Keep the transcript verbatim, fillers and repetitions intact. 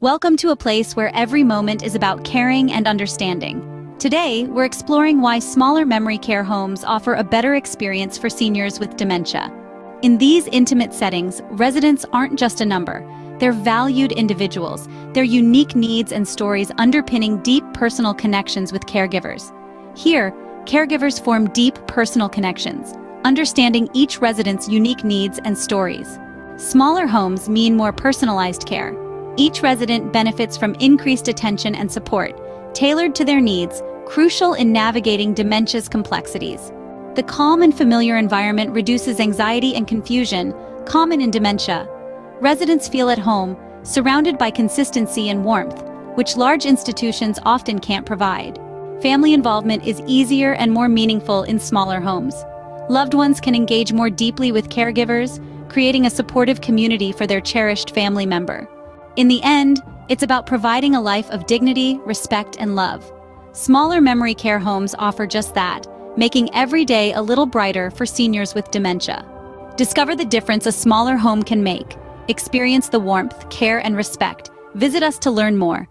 Welcome to a place where every moment is about caring and understanding. Today, we're exploring why smaller memory care homes offer a better experience for seniors with dementia. In these intimate settings, residents aren't just a number. They're valued individuals, their unique needs and stories underpinning deep personal connections with caregivers. Here, caregivers form deep personal connections, understanding each resident's unique needs and stories. Smaller homes mean more personalized care. Each resident benefits from increased attention and support, tailored to their needs, crucial in navigating dementia's complexities. The calm and familiar environment reduces anxiety and confusion, common in dementia. Residents feel at home, surrounded by consistency and warmth, which large institutions often can't provide. Family involvement is easier and more meaningful in smaller homes. Loved ones can engage more deeply with caregivers, creating a supportive community for their cherished family member. In the end, it's about providing a life of dignity, respect, and love. Smaller memory care homes offer just that, making every day a little brighter for seniors with dementia. Discover the difference a smaller home can make. Experience the warmth, care, and respect. Visit us to learn more.